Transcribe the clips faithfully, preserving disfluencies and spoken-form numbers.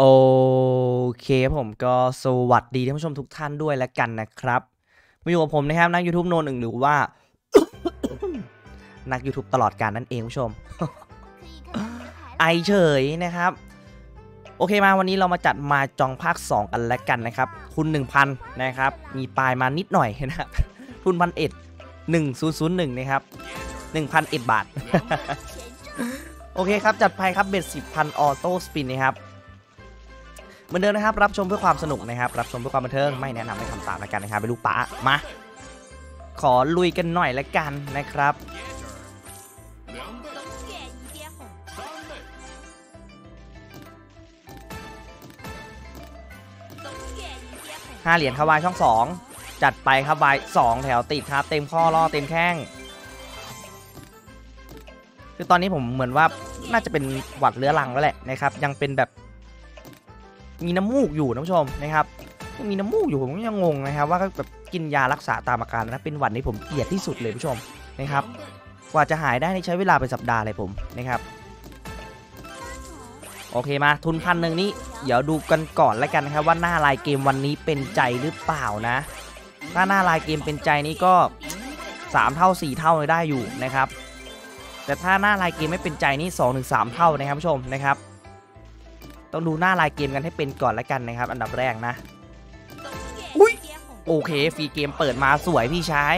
โอเคผมก็สวัสดีท่านผู้ชมทุกท่านด้วยแล้วกันนะครับมาอยู่กับผมนะครับนัก YouTube โนหนึ่งหรือว่า นัก YouTube ตลอดการนั่นเองผู้ชม ไอเฉยนะครับโอเคมาวันนี้เรามาจัดมาจองภาคสองกันแล้วกันนะครับทุน หนึ่งพัน นะครับมีปลายมานิดหน่อยนะทุนพันเอ็ดหนึ่งศูนย์ศูนย์หนึ่งนะครับหนึ่งพันเอ็ดบาท โอเคครับจัดไปครับเบ็ดสิบพันออโต้สปินนะครับเหมือนเดิมนะครับรับชมเพื่อความสนุกนะครับรับชมเพื่อความบันเทิงไม่แนะนำให้ทำตามแล้วกันนะครับไปลูกป๋ามาขอลุยกันหน่อยแล้วกันนะครับห้าเหรียญครับวายช่องสองจัดไปครับวายสองแถวติดครับเต็มข้อล่อเต็มแข้งคือตอนนี้ผมเหมือนว่าน่าจะเป็นหวัดเรื้อรังแล้วแหละนะครับยังเป็นแบบมีน้ำมูกอยู่ท่านผู้ชมนะครับมีน้ำมูกอยู่ผมก็ยังงงนะครับว่าแบบกินยารักษาตามอาการนะเป็นหวัดนี่ผมเกลียดที่สุดเลยผู้ชมนะครับกว่าจะหายได้ใช้เวลาเป็นสัปดาห์เลยผมนะครับโอเคมาทุนพันหนึ่งนี้เดี๋ยวดูกันก่อนแล้วกันนะครับว่าหน้าลายเกมวันนี้เป็นใจหรือเปล่านะถ้าหน้าลายเกมเป็นใจนี้ก็สามเท่าสี่เท่าได้อยู่นะครับแต่ถ้าหน้าลายเกมไม่เป็นใจนี่สองถึงสามเท่านะครับผู้ชมนะครับต้องดูหน้าลายเกมกันให้เป็นก่อนละกันนะครับอันดับแรกนะอุ้ยโอเคฟรีเกมเปิดมาสวยพี่ชาย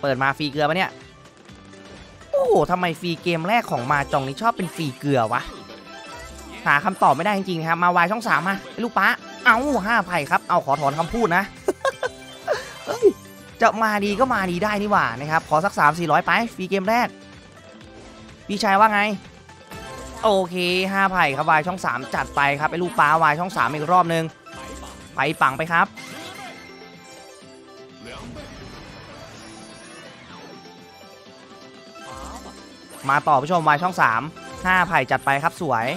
เปิดมาฟรีเกลือปะเนี่ยโอ้โหทำไมฟรีเกมแรกของมาจองนี่ชอบเป็นฟรีเกลือวะหาคำตอบไม่ได้จริงๆครับมาวายช่องสามมาลูกป้าเอาห้าไผ่ครับเอาขอถอนคำพูดนะ จะมาดีก็มาดีได้นี่หว่านะครับขอสักสามสี่ร้อยไปฟรีเกมแรกพี่ชายว่าไงโอเคห้าไผ่ครับวายช่องสามจัดไปครับไอ้ลูกป้าวายช่องสามอีกรอบนึงไปปังไปครับมาต่อผู้ชมวายช่องสาม ห้าไผ่จัดไปครับสวย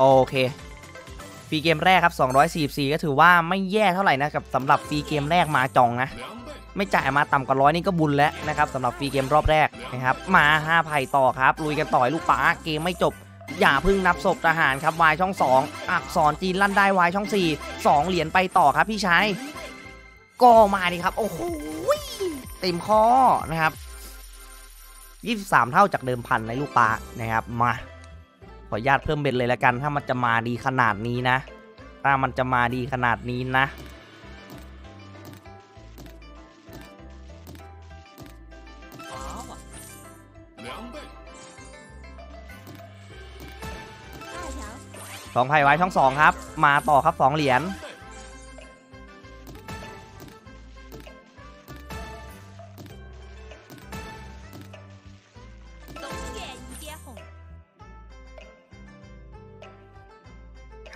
โอเคฟรีเกมแรกครับสองร้อยสี่สิบสี่ก็ถือว่าไม่แย่เท่าไหร่นะกับสำหรับฟรีเกมแรกมาจองนะไม่จ่ายมาต่ำกว่าร้อยนี่ก็บุญแล้วนะครับสำหรับฟรีเกมรอบแรกนะครับมาห้าไผ่ต่อครับลุยกันต่อยลูกป๋าเกมไม่จบอย่าพึ่งนับศพทหารครับวายช่องสองอักษรจีนลั่นได้วายช่องสี่ สองเหรียญไปต่อครับพี่ชายก็มาดิครับโอ้โหเต็มข้อนะครับยี่สิบสามเท่าจากเดิมพันในลูกป๋านะครับมาขออนุญาตเพิ่มเบ็ดเลยละกันถ้ามันจะมาดีขนาดนี้นะถ้ามันจะมาดีขนาดนี้นะสองไผ่ไว้ช่องสองครับมาต่อครับสองเหรียญห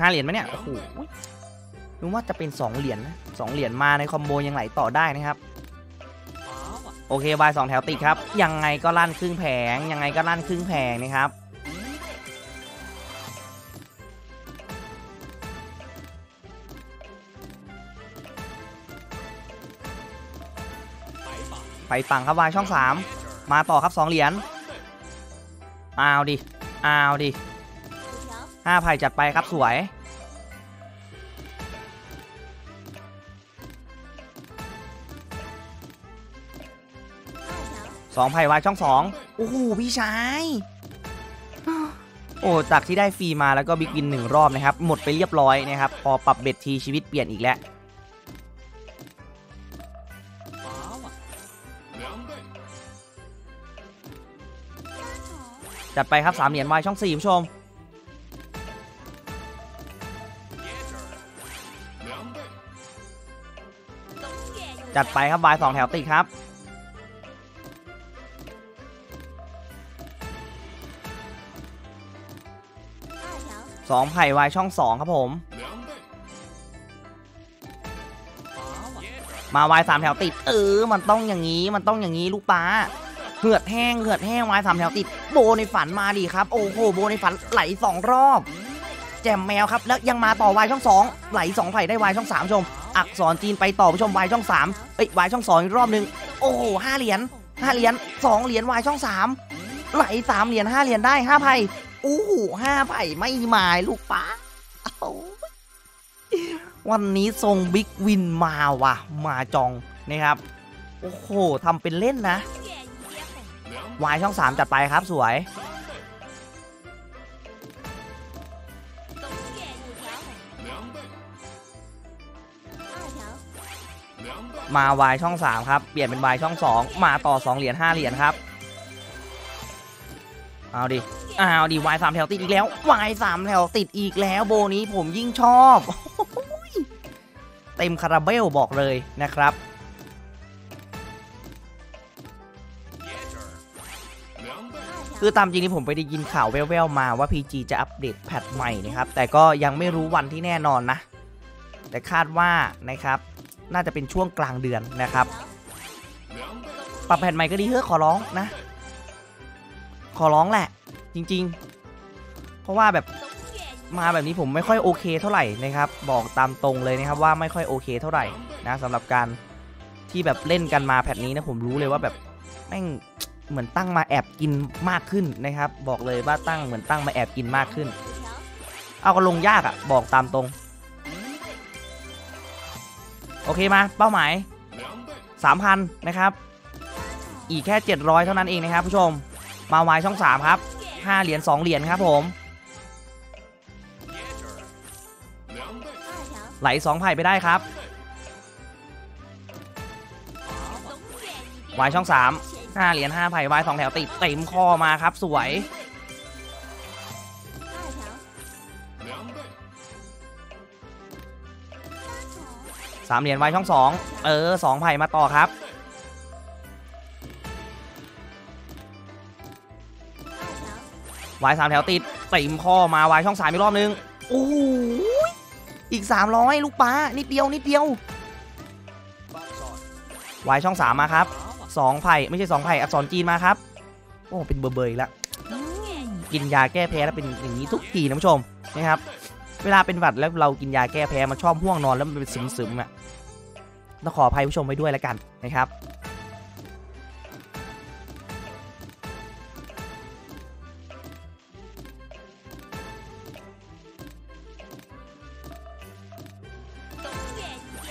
้าเหรียญไหมเนี่ยโอ้โหนึกว่าจะเป็นสองเหรียญนะสองเหรียญมาในคอมโบยังไหลต่อได้นะครับโอเควายสองแถวติดครับยังไงก็ลั่นครึ่งแผงยังไงก็ลั่นครึ่งแผงนะครับไปฝั่งครับวายช่องสามมาต่อครับสองเหรียญเอาดิเอาดิห้าไผ่จัดไปครับสวยสองไผ่วายช่องสองโอ้โหพี่ชายโอ้จากที่ได้ฟรีมาแล้วก็บิ๊กวินหนึ่งรอบนะครับหมดไปเรียบร้อยนะครับพอปรับเบ็ดทีชีวิตเปลี่ยนอีกแล้วจัดไปครับสามเหรียญวายช่องสี่ผู้ชมจัดไปครับวายสองแถวติดครับสองไผ่วายช่องสองครับผม มาวายสามแถวติดเออมันต้องอย่างนี้มันต้องอย่างนี้ลูกป้าเหือดแห้งเหือดแห้งวายสามแถวติดโบในฝันมาดีครับโอ้โหโบในฝันไหลสองรอบแจมแมวครับแล้วยังมาต่อวายช่องสองไหลสองไหลได้วายช่องสามชมอักษรจีนไปต่อผู้ชมวายช่องสามเอ้ยวายช่องสองอีกรอบนึงโอ้โหห้าเหรียญห้าเหรียญสองเหรียญวายช่องสามไหลสามเหรียญห้าเหรียญได้ห้าไพ่อู้หูห้าไพ่ไม่หมายลูกป้าวันนี้ทรงบิ๊กวินมาว่ะมาจองนะครับโอ้โหทำเป็นเล่นนะวายช่องสามจัดไปครับสวยมาวายช่องสามครับเปลี่ยนเป็นวายช่องสองมาต่อสองเหรียญห้าเหรียญครับเอาดิเอาดิวายสามแถวติดอีกแล้ววายสามแถวติดอีกแล้วโบนี้ผมยิ่งชอบเต็มคาราเบลบอกเลยนะครับคือตามจริงที่ผมไปได้ยินข่าวแว่วๆมาว่า พี จี จะอัปเดตแพทใหม่นะครับแต่ก็ยังไม่รู้วันที่แน่นอนนะแต่คาดว่านะครับน่าจะเป็นช่วงกลางเดือนนะครับปรับแพทใหม่ก็ดีเฮ้อขอร้องนะขอร้องแหละจริงๆเพราะว่าแบบมาแบบนี้ผมไม่ค่อยโอเคเท่าไหร่นะครับบอกตามตรงเลยนะครับว่าไม่ค่อยโอเคเท่าไหร่นะสำหรับการที่แบบเล่นกันมาแพทนี้นะผมรู้เลยว่าแบบแม่งเหมือนตั้งมาแอบกินมากขึ้นนะครับบอกเลยว่าตั้งเหมือนตั้งมาแอบกินมากขึ้นเอาก็ลงยากอะบอกตามตรงโอเคมาเป้าหมาย สามพัน นะครับอีกแค่เจ็ดร้อยเท่านั้นเองนะครับผู้ชมมาวายช่องสามครับห้าเหรียญสองเหรียญครับผมไหลสองไผ่ไปได้ครับวายช่องสามห้าเหรียญห้าไผ่วายสองแถวติดเต็มคอมาครับสวยสามเหรียญวายช่องสองเออสองไผ่มาต่อครับวายสามแถวติดเต็มคอมาวายช่องสามอีกรอบนึงโอ้ยอีกสามร้อยลูกป้านิดเดียวนิดเดียววายช่องสามมาครับสองไผ่ไม่ใช่สองไผ่อักษรจีนมาครับโอ้เป็นเบอร์เบย์ละกินยาแก้แพ้แล้วเป็นอย่างนี้ทุกทีนะผู้ชมนะครับเวลาเป็นหวัดแล้วเรากินยาแก้แพ้มันชอบห่วงนอนแล้วมันเป็นซึมๆอ่ะต้องขออภัยผู้ชมไปด้วยแล้วกันนะครับ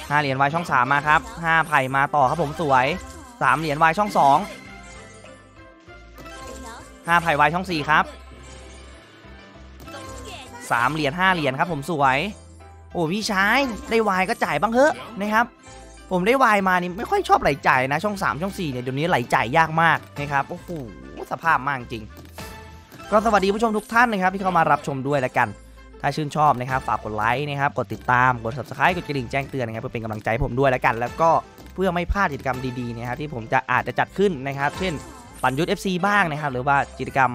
ห้าเหรียญวายช่องสามมาครับห้าไผ่มาต่อครับผมสวยสามเหรียญวายช่องสองห้าไผ่วายช่องสี่ครับสามเหรียญห้าเหรียญครับผมสวยโอ้พี่ชายได้วายก็จ่ายบ้างเถอะนะครับผมได้วายมานี่ไม่ค่อยชอบไหลจ่ายนะช่องสามช่องสี่เนี่ยเดี๋ยวนี้ไหลจ่ายยากมากนะครับโอ้โหสภาพมากจริงก็สวัสดีผู้ชมทุกท่านนะครับที่เข้ามารับชมด้วยแล้วกันถ้าชื่นชอบนะครับฝากกดไลค์นะครับกดติดตามกด ซับสไครบ์ กดกระดิ่งแจ้งเตือนนะครับเพื่อเป็นกำลังใจผมด้วยแล้วกันแล้วก็เพื่อไม่พลาดกิจกรรมดีๆนะครับที่ผมจะอาจจะจัดขึ้นนะครับเช่นปั่นยุทธ เอฟ ซี บ้างนะครับหรือว่ากิจกรรม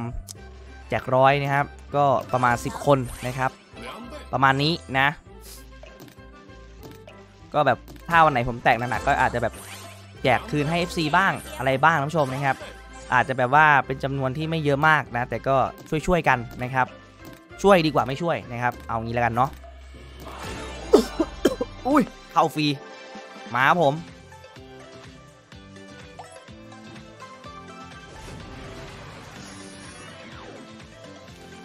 แจกร้อยนะครับก็ประมาณสิบคนนะครับประมาณนี้นะก็แบบถ้าวันไหนผมแตกหนักๆก็อาจจะแบบแจกคืนให้ เอฟ ซี บ้างอะไรบ้างท่านผู้ชมนะครับอาจจะแบบว่าเป็นจำนวนที่ไม่เยอะมากนะแต่ก็ช่วยๆกันนะครับช่วยดีกว่าไม่ช่วยนะครับเอางี้แล้วกันเนาะ อุ้ยเข้าฟรีมาผม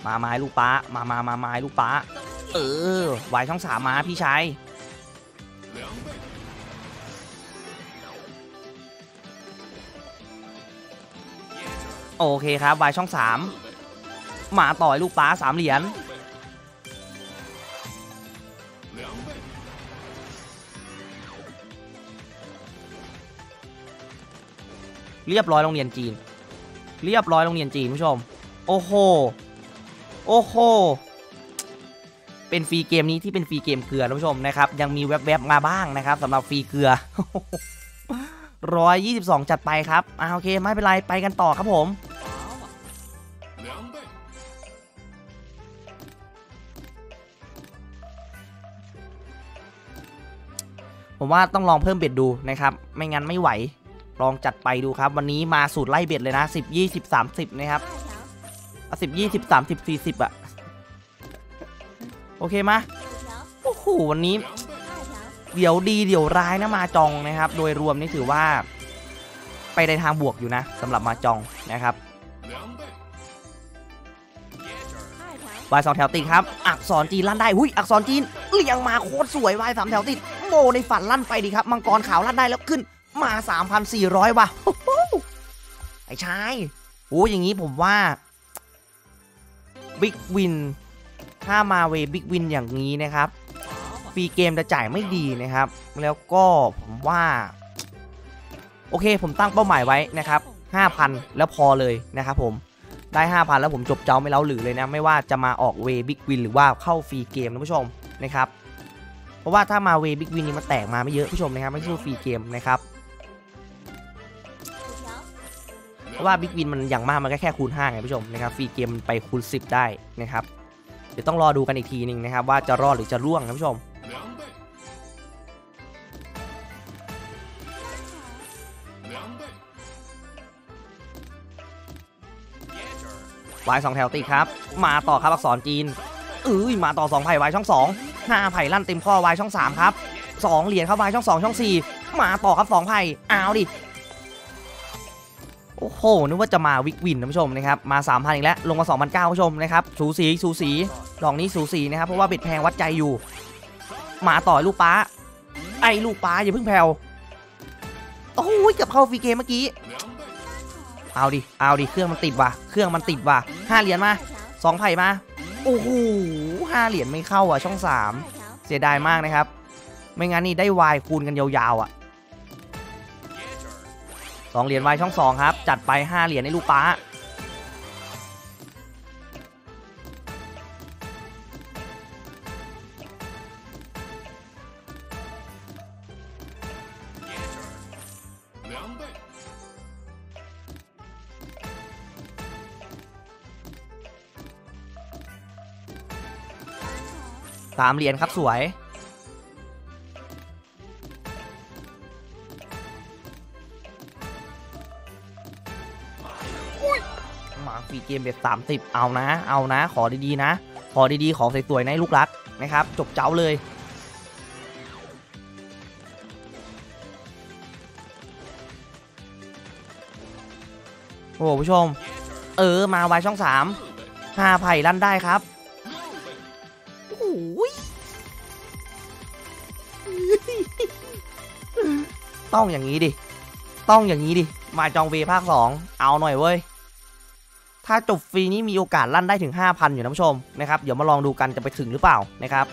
มาไม้ลูกป้ามามามาไม้ลูกป้าเออวายช่องสามมาพี่ชายโอเคครับวายช่องสามมาต่อยลูกป้าสามเหรียญเรียบร้อยโรงเรียนจีนเรียบร้อยโรงเรียนจีนผู้ชมโอ้โหโอ้โหเป็นฟรีเกมนี้ที่เป็นฟรีเกมเกลือท่านผู้ชมนะครับยังมีแวบๆมาบ้างนะครับสำหรับฟรีเกลือหนึ่งร้อยยี่สิบสองจัดไปครับอ่าโอเคไม่เป็นไรไปกันต่อครับผม ผมว่าต้องลองเพิ่มเบ็ดดูนะครับไม่งั้นไม่ไหวลองจัดไปดูครับวันนี้มาสูตรไล่เบ็ดเลยนะสิบ ยี่สิบ สามสิบนะครับเอาสิบ ยี่สิบ สามสิบ สี่สิบอะโอเคมาโอ้โหวันนี้เดี๋ยวดีเดี๋ยวร้ายนะมาจองนะครับโดยรวมนี่ถือว่าไปในทางบวกอยู่นะสำหรับมาจองนะครับวายสองแถวติดครับอักษรจีนลั่นได้หุ้ยอักษรจีนเลี้ยงมาโคตรสวยวายสามแถวติดโมในฝันลั่นไปดีครับมังกรขาวลั่นได้แล้วขึ้นมา สามพันสี่ร้อย ว่ะไอ้ชายโอ้อย่างนี้ผมว่าบิ๊กวินถ้ามาเวบิ๊กวินอย่างนี้นะครับฟรีเกมจะจ่ายไม่ดีนะครับแล้วก็ผมว่าโอเคผมตั้งเป้าหมายไว้นะครับ ห้าพัน แล้วพอเลยนะครับผมได้ ห้าพัน แล้วผมจบเจ้าไม่เล้าหรือเลยนะไม่ว่าจะมาออกเวบิ๊กวินหรือว่าเข้าฟรีเกมนะผู้ชมนะครับเพราะว่าถ้ามาเวบิ๊กวินนี่มันแตกมาไม่เยอะผู้ชมนะครับไม่ใช่ฟรีเกมนะครับเพราะว่าบิ๊กวินมันอย่างมากมันก็แค่คูณห้าไงผู้ชมนะครับฟรีเกมไปคูณสิบได้นะครับเดี๋ยวต้องรอดูกันอีกทีนึงนะครับว่าจะรอดหรือจะร่วงนะผู้ชมวายสองแถวติดครับมาต่อครับอักษรจีนเอ้ยมาต่อสองไผ่วายช่องสองห้าไผ่ลั่นเต็มข้อวายช่องสามครับสองเหรียญครับวายช่องสองช่องสี่มาต่อครับสองไผ่เอาดิโอ้โหนึกว่าจะมาวิกวินนะผู้ชมนะครับมา สามพัน อีกแล้วลงมา สองพันเก้าร้อย ผู้ชมนะครับสูสีสูสีดอกนี้สูสีนะครับเพราะว่าเบ็ดแพงวัดใจอยู่มาต่อลูกป้าไอ้ลูกป้าอย่าเพิ่งแผ่วโอ้ยเกือบเข้าฟรีเกมเมื่อกี้เอาดิเอาดิเครื่องมันติดว่ะเครื่องมันติดว่ะห้าเหรียญมาสองไผ่มาโอ้โหห้าเหรียญไม่เข้าอ่ะช่องสามเสียดายมากนะครับไม่งั้นนี่ได้วายคูณกันยาวๆอ่ะสองเหรียญวายช่องสองครับจัดไปห้าเหรียญในลูกป้าสามเหรียญครับสวยมาฟรีเกมแบบสามสิบเอานะเอานะขอดีๆนะขอดีๆขอสวยๆในลูกรักนะครับจบเจ้าเลยโอ้ผู้ชมเออมาวายช่องสามห้าไผ่ลั่นได้ครับต้องอย่างนี้ดิต้องอย่างนี้ดิมาจองเวภาคสองเอาหน่อยเว้ยถ้าจบฟรีนี้มีโอกาสลั่นได้ถึง ห้าพัน อยู่นะผู้ชมนะครับเดี๋ยวมาลองดูกันจะไปถึงหรือเปล่านะครับ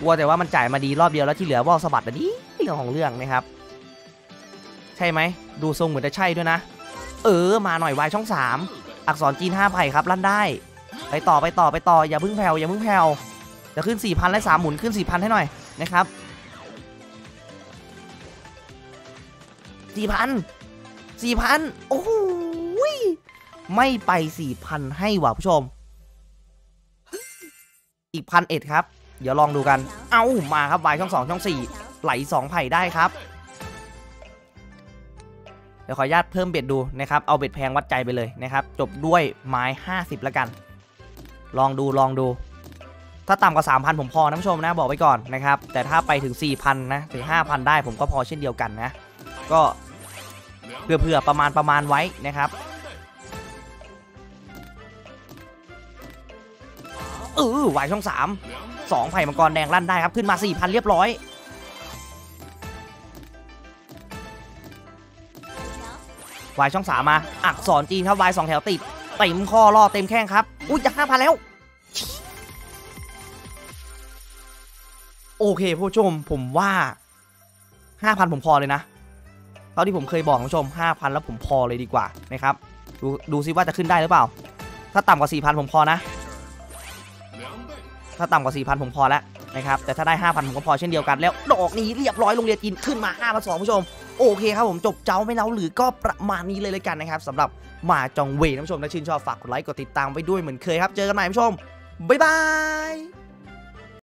กลัวแต่ว่ามันจ่ายมาดีรอบเดียวแล้วที่เหลือว่าสะบัดแบบนี้เรื่องของเรื่องนะครับใช่ไหมดูทรงเหมือนจะใช่ด้วยนะเออมาหน่อยวายช่องสามอักษรจีนห้าไผ่ครับลั่นได้ไปต่อไปต่อไปต่ออย่าพึ่งแผ่วอย่าพึ่งแผ่วจะขึ้น สี่พัน และสามหมุนขึ้น สี่พัน ให้หน่อยนะครับ สี่พัน สี่พัน โอ้โหไม่ไป สี่พัน ให้ว่ะผู้ชมอีก หนึ่งพัน ครับเดี๋ยวลองดูกันเอ้ามาครับวายช่องสองช่องสี่ไหลสองไผ่ได้ครับเดี๋ยวขออนุญาตเพิ่มเบ็ดดูนะครับเอาเบ็ดแพงวัดใจไปเลยนะครับจบด้วยไม้ห้าสิบละกันลองดูลองดูถ้าต่ำกว่า สามพัน ผมพอนะผู้ชมนะบอกไว้ก่อนนะครับแต่ถ้าไปถึง สี่พัน นะถึง ห้าพัน ได้ผมก็พอเช่นเดียวกันนะก็เพื่อๆประมาณประมาณไว้นะครับเออวายช่องสาม สองไผ่มังกรแดงลั่นได้ครับขึ้นมา สี่พัน เรียบร้อยวายช่องสามมาอักษรจีนครับวายสองแถวติดเต็มข้อล่อเต็มแข้งครับอุ้ยจะ ห้าพัน แล้วโอเคผู้ชมผมว่า ห้าพัน ผมพอเลยนะเท่าที่ผมเคยบอกผู้ชม ห้าพัน แล้วผมพอเลยดีกว่านะครับดูดูซิว่าจะขึ้นได้หรือเปล่าถ้าต่ำกว่า สี่พัน ผมพอนะถ้าต่ำกว่า สี่พัน ผมพอแล้วนะครับแต่ถ้าได้ ห้าพัน ผมก็พอเช่นเดียวกันแล้วดอกนี้เรียบร้อยโรงเรียนจีนขึ้นมา ห้าพันสองร้อย ผู้ชมโอเคครับผมจบเจ้าไม่เล้าหรือก็ประมาณนี้เลยเลยกันนะครับสำหรับมาจองเวท่านผู้ชมถ้าชื่นชอบฝากกดไลค์กดติดตามไว้ด้วยเหมือนเคยครับเจอกันใหม่ผู้ชมบ๊ายบาย